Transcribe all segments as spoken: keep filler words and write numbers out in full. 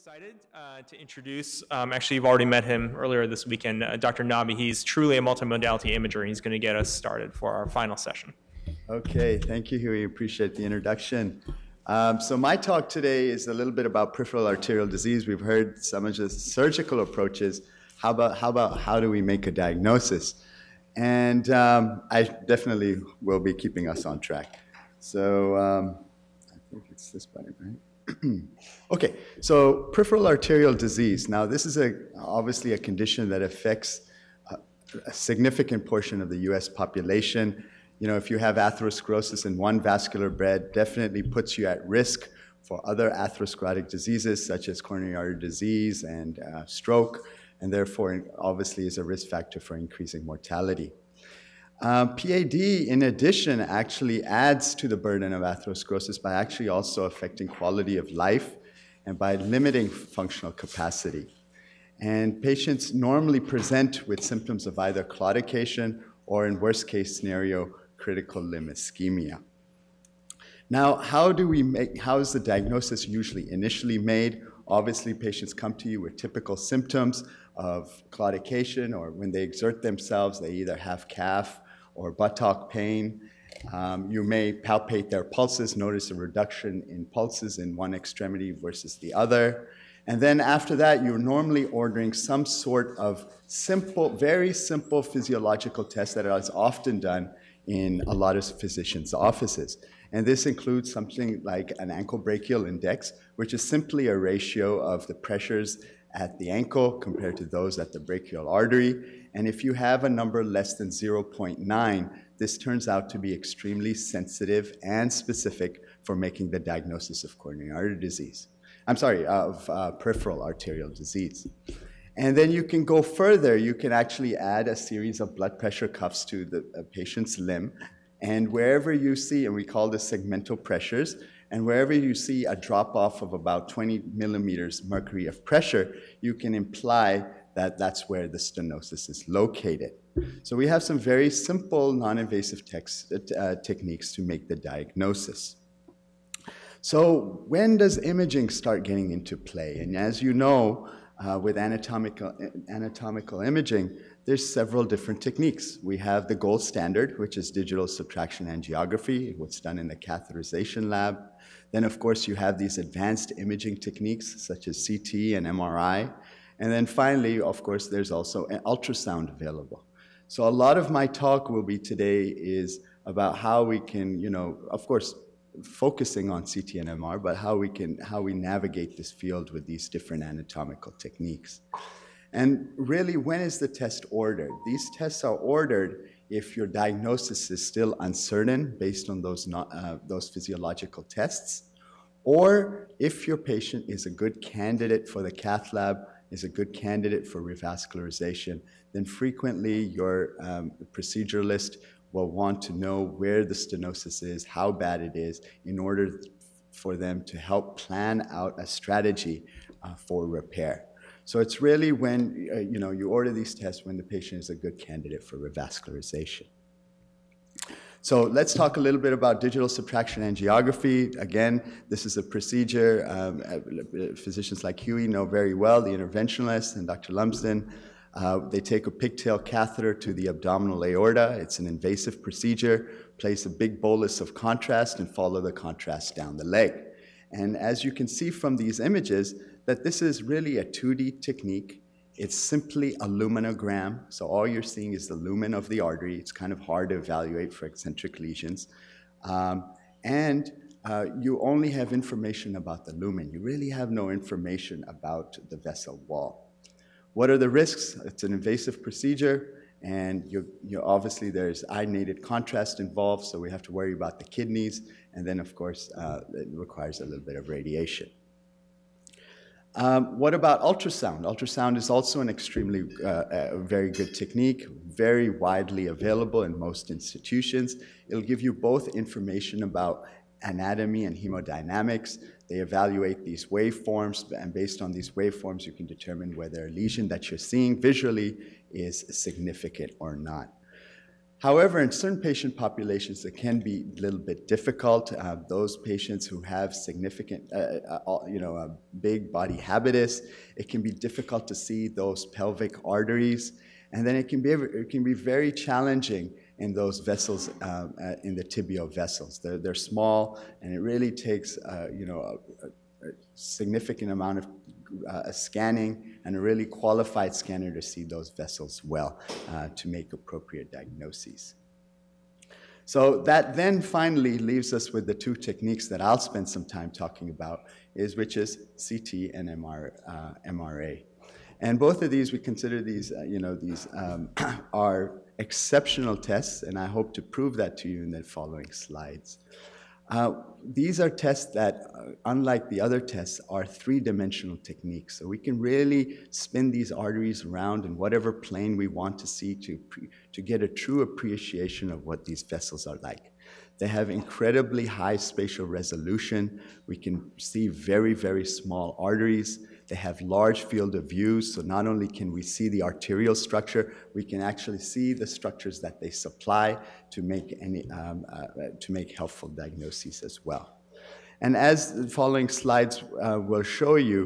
excited uh, to introduce, um, actually you've already met him earlier this weekend, uh, Doctor Nabi. He's truly a multimodality imager. He's going to get us started for our final session. Okay, thank you, Huey. Appreciate the introduction. Um, so my talk today is a little bit about peripheral arterial disease. We've heard some of the surgical approaches. How about how about how do we make a diagnosis? And um, I definitely will be keeping us on track. So um, I think it's this button, right? Okay, so peripheral arterial disease. Now, this is a, obviously a condition that affects a, a significant portion of the U S population. You know, if you have atherosclerosis in one vascular bed, definitely puts you at risk for other atherosclerotic diseases such as coronary artery disease and uh, stroke, and therefore, obviously, is a risk factor for increasing mortality. Uh, P A D, in addition, actually adds to the burden of atherosclerosis by actually also affecting quality of life and by limiting functional capacity. And patients normally present with symptoms of either claudication or, in worst case scenario, critical limb ischemia. Now, how do we make, how is the diagnosis usually initially made? Obviously, patients come to you with typical symptoms of claudication, or when they exert themselves, they either have calf or buttock pain. Um, you may palpate their pulses, notice a reduction in pulses in one extremity versus the other. And then after that, you're normally ordering some sort of simple, very simple physiological test that is often done in a lot of physicians' offices. And this includes something like an ankle brachial index, which is simply a ratio of the pressures at the ankle compared to those at the brachial artery. And if you have a number less than zero point nine, this turns out to be extremely sensitive and specific for making the diagnosis of coronary artery disease. I'm sorry, of uh, peripheral arterial disease. And then you can go further. You can actually add a series of blood pressure cuffs to the uh, patient's limb. And wherever you see, and we call this segmental pressures, and wherever you see a drop-off of about twenty millimeters mercury of pressure, you can imply that that's where the stenosis is located. So we have some very simple non-invasive uh, techniques to make the diagnosis. So when does imaging start getting into play? And as you know, uh, with anatomical, anatomical imaging, there's several different techniques. We have the gold standard, which is digital subtraction angiography, what's done in the catheterization lab. Then, of course, you have these advanced imaging techniques, such as C T and M R I. And then finally, of course, there's also an ultrasound available. So a lot of my talk will be today is about how we can, you know, of course, focusing on C T and M R, but how we can, how we navigate this field with these different anatomical techniques. And really, when is the test ordered? These tests are ordered if your diagnosis is still uncertain based on those, not, uh, those physiological tests, or if your patient is a good candidate for the cath lab, is a good candidate for revascularization, then frequently your um, proceduralist will want to know where the stenosis is, how bad it is, in order for them to help plan out a strategy uh, for repair. So it's really when uh, you know, you order these tests when the patient is a good candidate for revascularization. So let's talk a little bit about digital subtraction angiography. Again, this is a procedure um, physicians like Huey know very well, the interventionalists and Doctor Lumsden. Uh, they take a pigtail catheter to the abdominal aorta. It's an invasive procedure. Place a big bolus of contrast and follow the contrast down the leg. And as you can see from these images, that this is really a two D technique. It's simply a luminogram, so all you're seeing is the lumen of the artery. It's kind of hard to evaluate for eccentric lesions. Um, and uh, you only have information about the lumen. You really have no information about the vessel wall. What are the risks? It's an invasive procedure, and you, you obviously there's iodinated contrast involved, so we have to worry about the kidneys, and then, of course, uh, it requires a little bit of radiation. Um, what about ultrasound? Ultrasound is also an extremely uh, uh, very good technique, very widely available in most institutions. It'll give you both information about anatomy and hemodynamics. They evaluate these waveforms, and based on these waveforms, you can determine whether a lesion that you're seeing visually is significant or not. However, in certain patient populations, it can be a little bit difficult. Uh, those patients who have significant, uh, uh, you know, uh, big body habitus, it can be difficult to see those pelvic arteries. And then it can be, it can be very challenging in those vessels, uh, in the tibial vessels. They're, they're small, and it really takes, uh, you know, a, a significant amount of Uh, scanning and a really qualified scanner to see those vessels well uh, to make appropriate diagnoses. So that then finally leaves us with the two techniques that I'll spend some time talking about, is which is C T and M R, uh, M R A. And both of these, we consider these, uh, you know, these um, are exceptional tests, and I hope to prove that to you in the following slides. Uh, these are tests that, uh, unlike the other tests, are three-dimensional techniques. So we can really spin these arteries around in whatever plane we want to see to, to get a true appreciation of what these vessels are like. They have incredibly high spatial resolution. We can see very, very small arteries. They have large field of views, so not only can we see the arterial structure, we can actually see the structures that they supply to make, any, um, uh, to make helpful diagnoses as well. And as the following slides uh, will show you,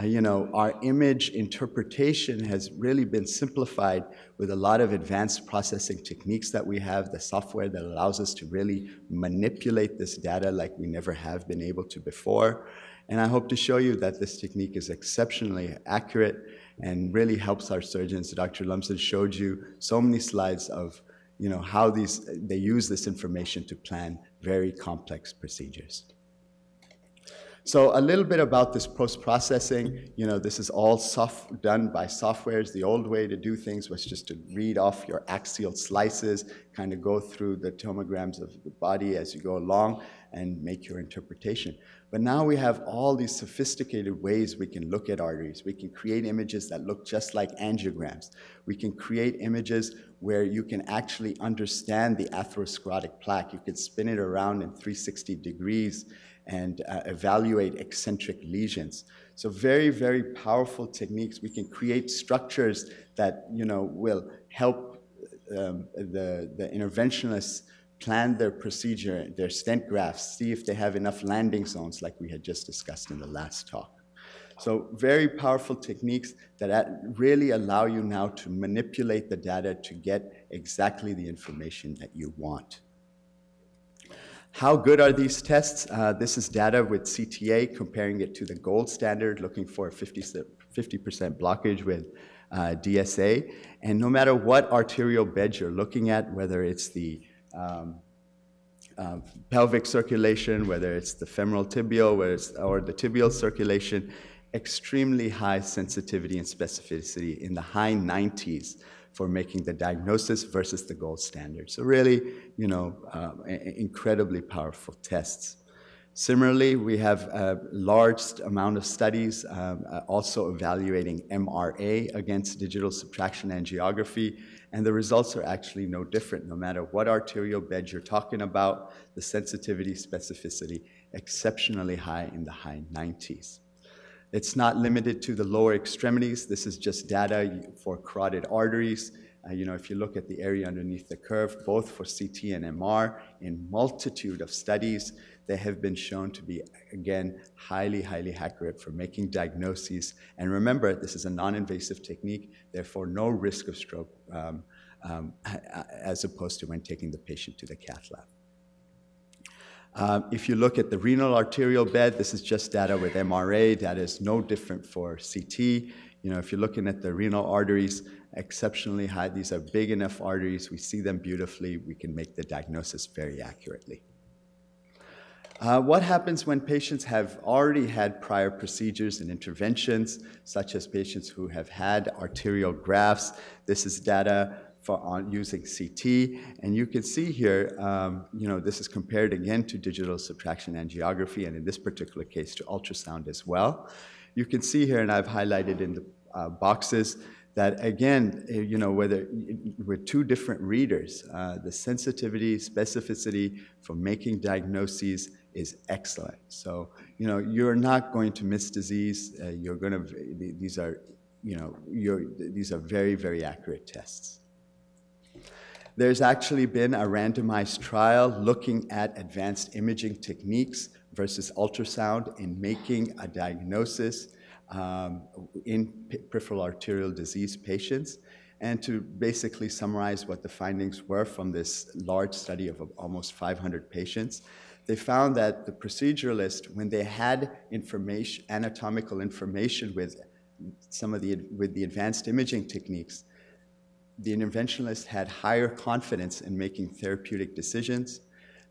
uh, you know, our image interpretation has really been simplified with a lot of advanced processing techniques that we have, the software that allows us to really manipulate this data like we never have been able to before. And I hope to show you that this technique is exceptionally accurate and really helps our surgeons. Doctor Lumsden showed you so many slides of, you know, how these, they use this information to plan very complex procedures. So a little bit about this post-processing. You know, this is all soft, done by softwares. The old way to do things was just to read off your axial slices, kind of go through the tomograms of the body as you go along and make your interpretation. But now we have all these sophisticated ways we can look at arteries. We can create images that look just like angiograms. We can create images where you can actually understand the atherosclerotic plaque. You can spin it around in three hundred sixty degrees and uh, evaluate eccentric lesions. So very, very powerful techniques. We can create structures that, you know, will help um, the, the interventionists plan their procedure, their stent grafts, see if they have enough landing zones like we had just discussed in the last talk. So very powerful techniques that really allow you now to manipulate the data to get exactly the information that you want. How good are these tests? Uh, this is data with C T A, comparing it to the gold standard, looking for a fifty percent blockage with uh, D S A. And no matter what arterial bed you're looking at, whether it's the Um, uh, pelvic circulation, whether it's the femoral tibial whether it's, or the tibial circulation, extremely high sensitivity and specificity in the high nineties for making the diagnosis versus the gold standard. So really, you know, uh, incredibly powerful tests. Similarly, we have a large amount of studies um, uh, also evaluating M R A against digital subtraction angiography, and the results are actually no different. No matter what arterial bed you're talking about, the sensitivity, specificity, exceptionally high in the high nineties. It's not limited to the lower extremities. This is just data for carotid arteries. Uh, you know, if you look at the area underneath the curve, both for C T and M R, in multitude of studies, they have been shown to be, again, highly, highly accurate for making diagnoses. And remember, this is a non-invasive technique, therefore no risk of stroke um, um, as opposed to when taking the patient to the cath lab. Um, if you look at the renal arterial bed, this is just data with M R A. That is no different for C T. You know, if you're looking at the renal arteries, exceptionally high. These are big enough arteries. We see them beautifully. We can make the diagnosis very accurately. Uh, what happens when patients have already had prior procedures and interventions, such as patients who have had arterial grafts? This is data for on using C T, and you can see here, um, you know, this is compared again to digital subtraction angiography, and in this particular case to ultrasound as well. You can see here, and I've highlighted in the uh, boxes, that again, you know, whether with two different readers, uh, the sensitivity, specificity for making diagnoses is excellent. So, you know, you're not going to miss disease. Uh, you're going to, these are, you know, you're, these are very, very accurate tests. There's actually been a randomized trial looking at advanced imaging techniques versus ultrasound in making a diagnosis um, in peripheral arterial disease patients. And to basically summarize what the findings were from this large study of almost five hundred patients, they found that the proceduralist, when they had information, anatomical information with some of the, with the advanced imaging techniques, the interventionalists had higher confidence in making therapeutic decisions.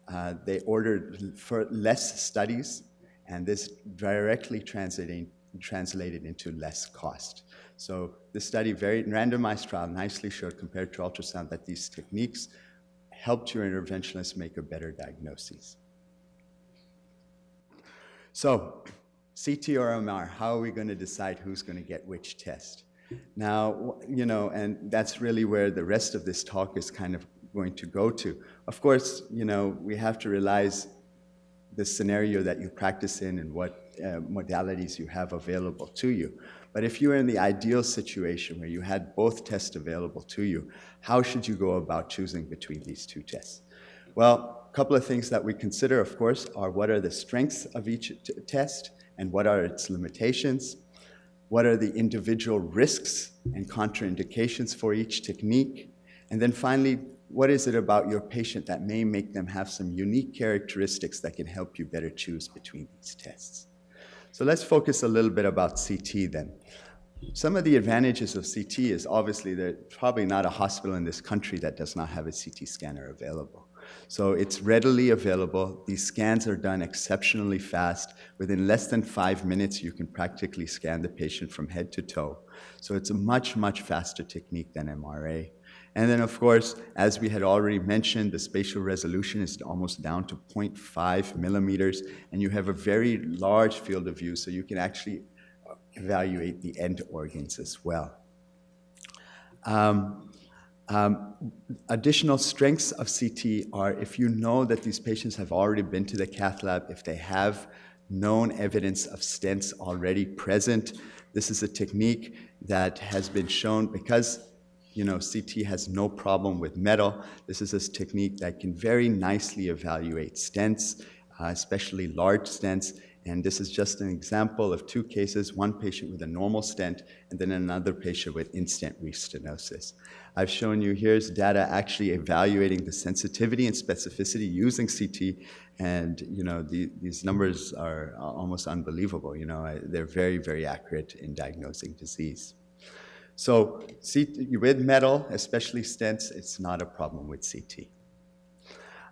Uh, they ordered for less studies, and this directly translating, translated into less cost. So the study, very randomized trial, nicely showed compared to ultrasound that these techniques helped your interventionalists make a better diagnosis. So C T or M R, how are we going to decide who's going to get which test? Now, you know, and that's really where the rest of this talk is kind of going to go to. Of course, you know, we have to realize the scenario that you practice in and what uh, modalities you have available to you. But if you were in the ideal situation where you had both tests available to you, how should you go about choosing between these two tests? Well, a couple of things that we consider, of course, are what are the strengths of each test and what are its limitations? What are the individual risks and contraindications for each technique? And then finally, what is it about your patient that may make them have some unique characteristics that can help you better choose between these tests? So let's focus a little bit about C T then. Some of the advantages of C T is obviously there's probably not a hospital in this country that does not have a C T scanner available. So it's readily available. These scans are done exceptionally fast. Within less than five minutes, you can practically scan the patient from head to toe. So it's a much, much faster technique than M R A. And then, of course, as we had already mentioned, the spatial resolution is almost down to zero point five millimeters, and you have a very large field of view, so you can actually evaluate the end organs as well. Um, um, additional strengths of C T are if you know that these patients have already been to the cath lab, if they have known evidence of stents already present. This is a technique that has been shown because you know, C T has no problem with metal. This is a technique that can very nicely evaluate stents, uh, especially large stents. And this is just an example of two cases, one patient with a normal stent and then another patient with in-stent restenosis. I've shown you here's data actually evaluating the sensitivity and specificity using C T. And, you know, the, these numbers are almost unbelievable. You know, they're very, very accurate in diagnosing disease. So with metal, especially stents, it's not a problem with C T.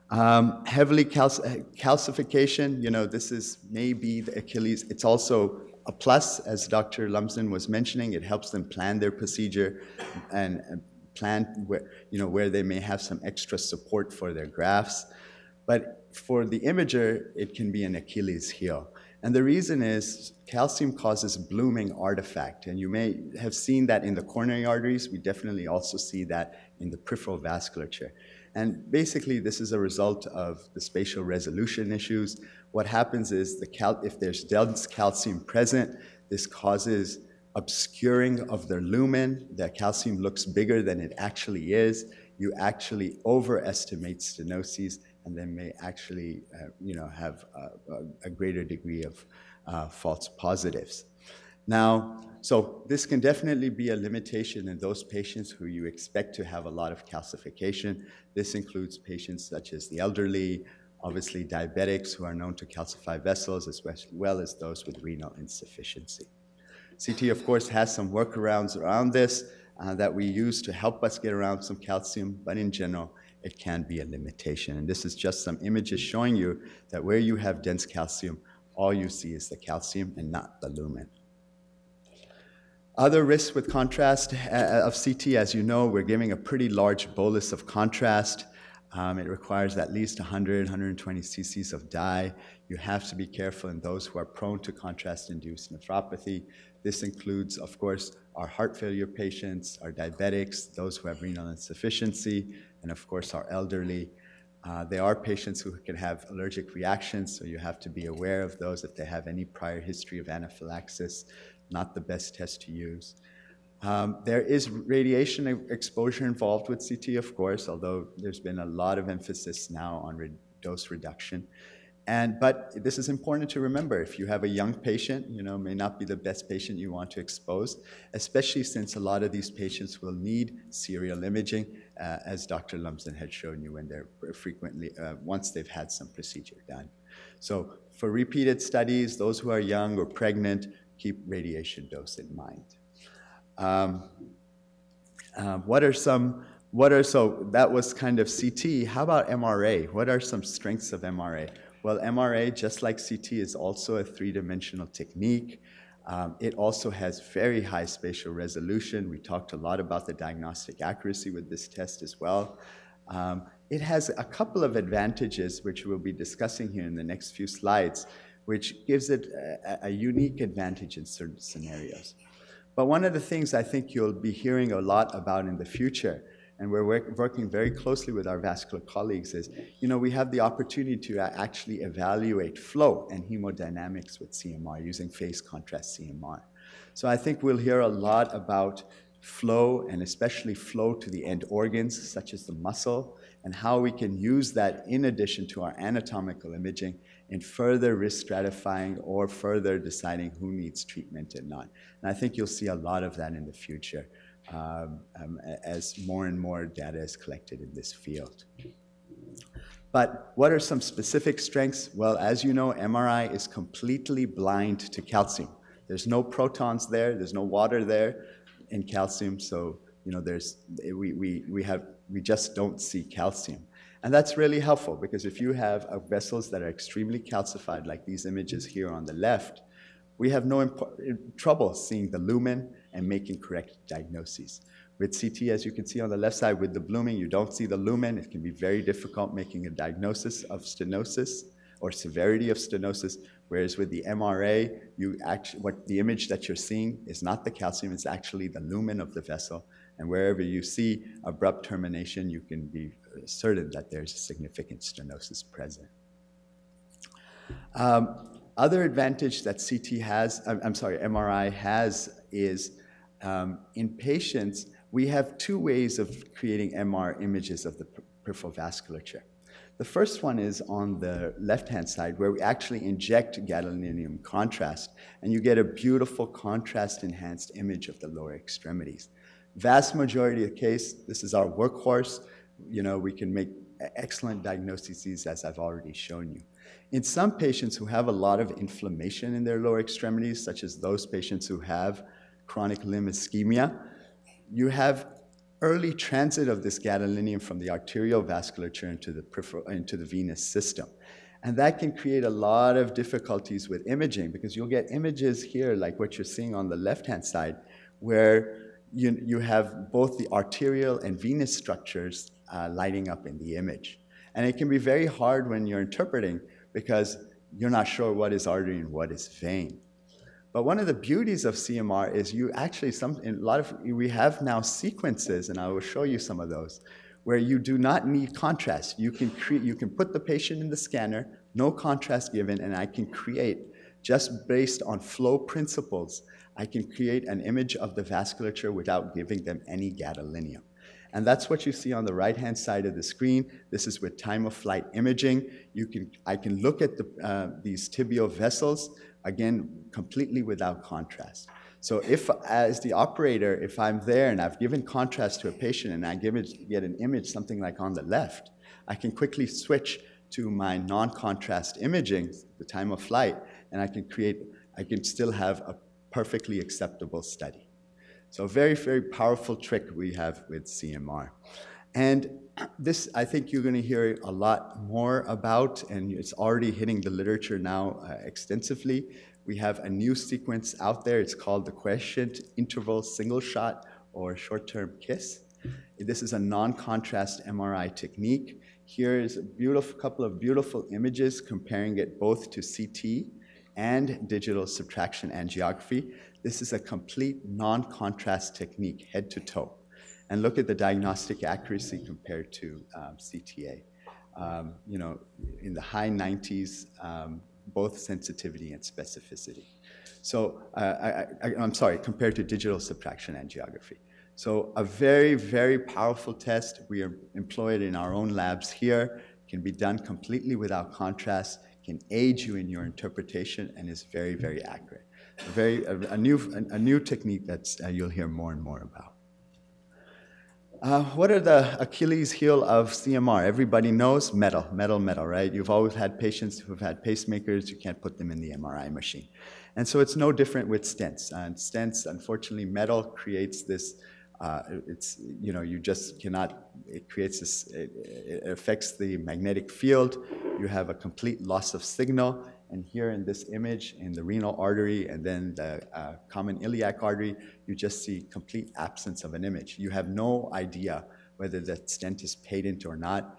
Um, heavily calc- calcification, you know, this is maybe the Achilles. It's also a plus, as Doctor Lumsden was mentioning. It helps them plan their procedure and, and plan where, you know, where they may have some extra support for their grafts. But for the imager, it can be an Achilles heel. And the reason is calcium causes blooming artifact. And you may have seen that in the coronary arteries. We definitely also see that in the peripheral vasculature. And basically, this is a result of the spatial resolution issues. What happens is the cal if there's dense calcium present, this causes obscuring of the lumen. The calcium looks bigger than it actually is. You actually overestimate stenoses, and then may actually uh, you know, have a, a greater degree of uh, false positives. Now, so this can definitely be a limitation in those patients who you expect to have a lot of calcification. This includes patients such as the elderly, obviously diabetics who are known to calcify vessels, as well as those with renal insufficiency. C T, of course, has some workarounds around this uh, that we use to help us get around some calcium, but in general, it can be a limitation. And this is just some images showing you that where you have dense calcium, all you see is the calcium and not the lumen. Other risks with contrast of C T, as you know, we're giving a pretty large bolus of contrast. Um, it requires at least one hundred, one hundred twenty c c's of dye. You have to be careful in those who are prone to contrast-induced nephropathy. This includes, of course, our heart failure patients, our diabetics, those who have renal insufficiency, and of course our elderly. Uh, there are patients who can have allergic reactions, so you have to be aware of those if they have any prior history of anaphylaxis. Not the best test to use. Um, there is radiation exposure involved with C T, of course, although there's been a lot of emphasis now on re dose reduction. And, but this is important to remember. If you have a young patient, you know, may not be the best patient you want to expose, especially since a lot of these patients will need serial imaging, uh, as Doctor Lumsden had shown you, when they're frequently, uh, once they've had some procedure done. So for repeated studies, those who are young or pregnant, keep radiation dose in mind. Um, uh, what are some, what are, so that was kind of C T. How about M R A? What are some strengths of M R A? Well, M R A, just like C T, is also a three-dimensional technique. Um, it also has very high spatial resolution. We talked a lot about the diagnostic accuracy with this test as well. Um, it has a couple of advantages, which we'll be discussing here in the next few slides, which gives it a, a unique advantage in certain scenarios. But one of the things I think you'll be hearing a lot about in the future, and we're work, working very closely with our vascular colleagues, is, you know, we have the opportunity to actually evaluate flow and hemodynamics with C M R using phase contrast C M R. So I think we'll hear a lot about flow, and especially flow to the end organs, such as the muscle, and how we can use that in addition to our anatomical imaging in further risk stratifying or further deciding who needs treatment and not. And I think you'll see a lot of that in the future um, um, as more and more data is collected in this field. But what are some specific strengths? Well, as you know, M R I is completely blind to calcium. There's no protons there, there's no water there in calcium, so you know, there's, we, we, we, have, we just don't see calcium. And that's really helpful, because if you have uh, vessels that are extremely calcified, like these images here on the left, we have no trouble seeing the lumen and making correct diagnoses. With C T, as you can see on the left side, with the blooming, you don't see the lumen. It can be very difficult making a diagnosis of stenosis or severity of stenosis, whereas with the M R A, you actually, what the image that you're seeing is not the calcium, it's actually the lumen of the vessel. And wherever you see abrupt termination, you can be certain that there's a significant stenosis present. Um, other advantage that C T has, I'm, I'm sorry, M R I has, is um, in patients, we have two ways of creating M R images of the peripheral vasculature. The first one is on the left-hand side, where we actually inject gadolinium contrast, and you get a beautiful contrast-enhanced image of the lower extremities. Vast majority of the case, this is our workhorse. You know, we can make excellent diagnoses, as I've already shown you. In some patients who have a lot of inflammation in their lower extremities, such as those patients who have chronic limb ischemia, you have early transit of this gadolinium from the arterial vasculature into the peripheral, into the venous system. And that can create a lot of difficulties with imaging, because you'll get images here, like what you're seeing on the left-hand side, where You, you have both the arterial and venous structures uh, lighting up in the image. And it can be very hard when you're interpreting, because you're not sure what is artery and what is vein. But one of the beauties of C M R is you actually, some, in a lot of, we have now sequences, and I will show you some of those, where you do not need contrast. You can, cre you can put the patient in the scanner, no contrast given, and I can create, just based on flow principles, I can create an image of the vasculature without giving them any gadolinium. And that's what you see on the right-hand side of the screen. This is with time-of-flight imaging. You can, I can look at the, uh, these tibial vessels, again, completely without contrast. So if, as the operator, if I'm there and I've given contrast to a patient and I give it, get an image, something like on the left, I can quickly switch to my non-contrast imaging, the time-of-flight, and I can create, I can still have a perfectly acceptable study. So a very, very powerful trick we have with C M R. And this, I think you're going to hear a lot more about, and it's already hitting the literature now uh, extensively. We have a new sequence out there. It's called the Quotient Interval Single Shot, or short-term KISS. This is a non-contrast M R I technique. Here is a beautiful, couple of beautiful images comparing it both to C T and digital subtraction angiography. This is a complete non-contrast technique, head to toe. And look at the diagnostic accuracy compared to um, C T A. Um, you know, in the high nineties, um, both sensitivity and specificity. So uh, I, I, I'm sorry, compared to digital subtraction angiography. So a very, very powerful test. We are employed in our own labs here. It can be done completely without contrast, can aid you in your interpretation, and is very, very accurate. A, very, a, a, new, a, a new technique that uh, you'll hear more and more about. Uh, what are the Achilles heel of C M R? Everybody knows metal, metal, metal, right? You've always had patients who've had pacemakers. You can't put them in the M R I machine. And so it's no different with stents. And stents, unfortunately, metal creates this, uh, it's, you know, you just cannot, it creates this, it, it affects the magnetic field. You have a complete loss of signal. And here in this image, in the renal artery and then the uh, common iliac artery, you just see complete absence of an image. You have no idea whether that stent is patent or not.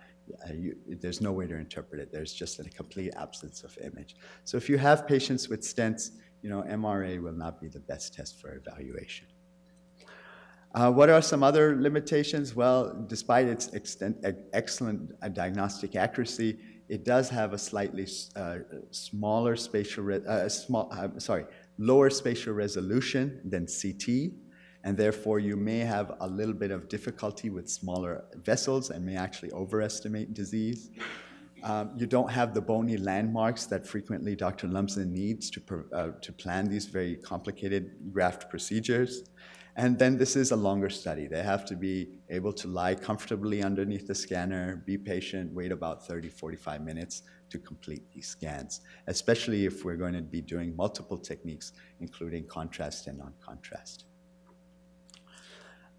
Uh, you, there's no way to interpret it. There's just a complete absence of image. So if you have patients with stents, you know, M R A will not be the best test for evaluation. Uh, what are some other limitations? Well, despite its extent, excellent uh, diagnostic accuracy, it does have a slightly uh, smaller spatial, re uh, small, uh, sorry, lower spatial resolution than C T, and therefore you may have a little bit of difficulty with smaller vessels and may actually overestimate disease. Um, you don't have the bony landmarks that frequently Doctor Lumsden needs to, uh, to plan these very complicated graft procedures. And then this is a longer study. They have to be able to lie comfortably underneath the scanner, be patient, wait about thirty, forty-five minutes to complete these scans, especially if we're going to be doing multiple techniques, including contrast and non-contrast.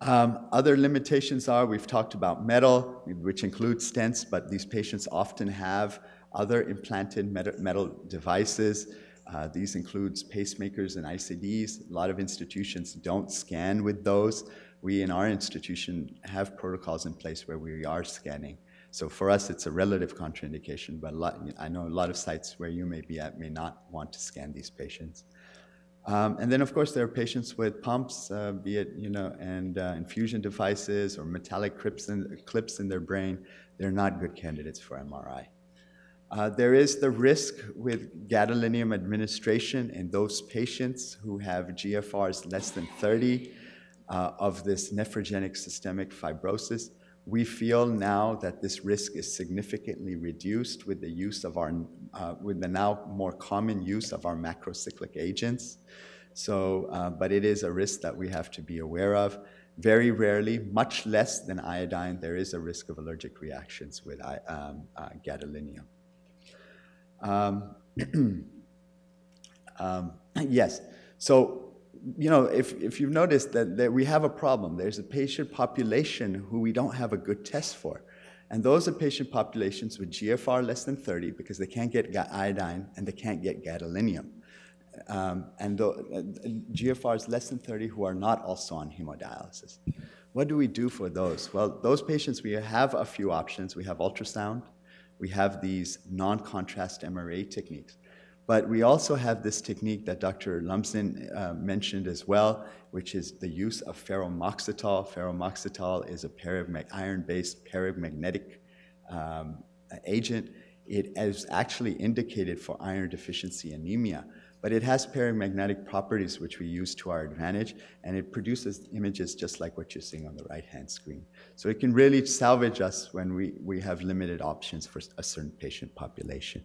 Um, other limitations are, we've talked about metal, which includes stents, but these patients often have other implanted metal devices. Uh, these includes pacemakers and I C Ds. A lot of institutions don't scan with those. We in our institution have protocols in place where we are scanning. So for us, it's a relative contraindication, but a lot, I know a lot of sites where you may be at may not want to scan these patients. Um, and then, of course, there are patients with pumps, uh, be it, you know, and uh, infusion devices or metallic clips in, clips in their brain. They're not good candidates for M R I. Uh, there is the risk with gadolinium administration in those patients who have G F Rs less than thirty uh, of this nephrogenic systemic fibrosis. We feel now that this risk is significantly reduced with the use of our, uh, with the now more common use of our macrocyclic agents. So, uh, but it is a risk that we have to be aware of. Very rarely, much less than iodine, there is a risk of allergic reactions with um, uh, gadolinium. Um, um, yes, so, you know, if, if you've noticed that, that we have a problem, there's a patient population who we don't have a good test for. And those are patient populations with G F R less than thirty because they can't get iodine and they can't get gadolinium. Um, and the, uh, G F Rs less than thirty who are not also on hemodialysis. What do we do for those? Well, those patients, we have a few options. We have ultrasound. We have these non-contrast M R A techniques. But we also have this technique that Doctor Lumsden uh, mentioned as well, which is the use of ferumoxytol. Ferumoxytol is a iron-based paramagnetic um, agent. It is actually indicated for iron deficiency anemia, but it has paramagnetic properties which we use to our advantage, and it produces images just like what you're seeing on the right-hand screen. So it can really salvage us when we, we have limited options for a certain patient population.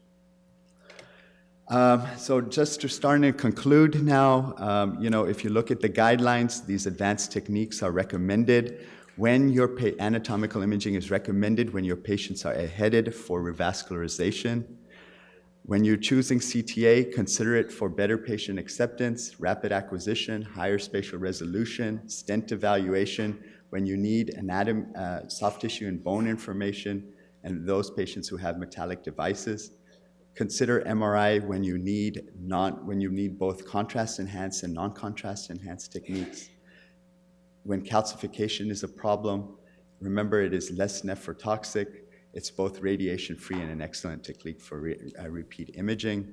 Um, so just to start and conclude now, um, you know, if you look at the guidelines, these advanced techniques are recommended when your pa anatomical imaging is recommended when your patients are headed for revascularization. When you're choosing C T A, consider it for better patient acceptance, rapid acquisition, higher spatial resolution, stent evaluation, when you need anatomy, uh, soft tissue and bone information, and those patients who have metallic devices. Consider M R I when you need, non, when you need both contrast-enhanced and non-contrast-enhanced techniques. When calcification is a problem, remember it is less nephrotoxic. It's both radiation-free and an excellent technique for re uh, repeat imaging.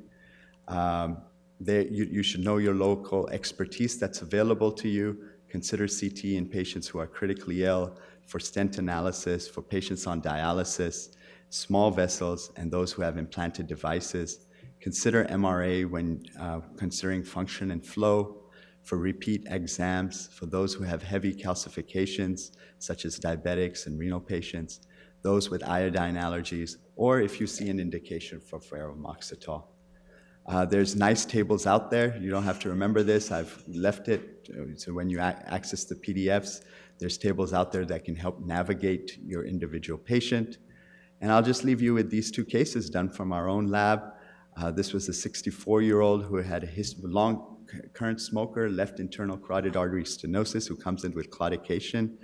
Um, they, you, you should know your local expertise that's available to you. Consider C T in patients who are critically ill, for stent analysis, for patients on dialysis, small vessels, and those who have implanted devices. Consider M R A when uh, considering function and flow, for repeat exams, for those who have heavy calcifications, such as diabetics and renal patients, those with iodine allergies, or if you see an indication for ferumoxytol. Uh, there's nice tables out there. You don't have to remember this. I've left it. So when you access the P D Fs, there's tables out there that can help navigate your individual patient. And I'll just leave you with these two cases done from our own lab. Uh, this was a sixty-four-year-old who had a his long current smoker, left internal carotid artery stenosis, who comes in with claudication.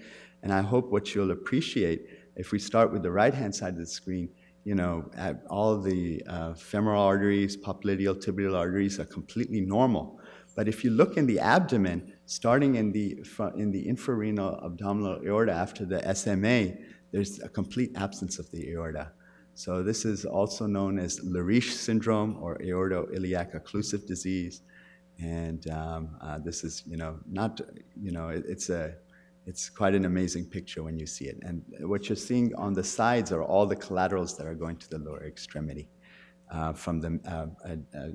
And I hope what you'll appreciate, if we start with the right-hand side of the screen, you know, all the uh, femoral arteries, popliteal, tibial arteries are completely normal. But if you look in the abdomen, starting in the, in the infrarenal abdominal aorta after the S M A, there's a complete absence of the aorta. So this is also known as Leriche syndrome or aortoiliac occlusive disease. And um, uh, this is, you know, not, you know, it, it's a, it's quite an amazing picture when you see it. And what you're seeing on the sides are all the collaterals that are going to the lower extremity uh, from the uh, uh,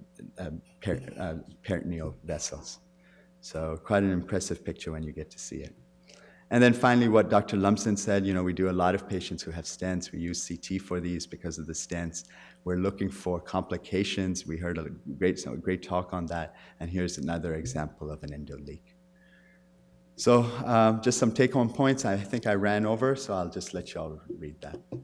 uh, per, uh, peritoneal vessels. So quite an impressive picture when you get to see it. And then finally, what Doctor Lumsden said, you know, we do a lot of patients who have stents. We use C T for these because of the stents. We're looking for complications. We heard a great, a great talk on that. And here's another example of an endo leak. So um, just some take-home points. I think I ran over, so I'll just let you all read that.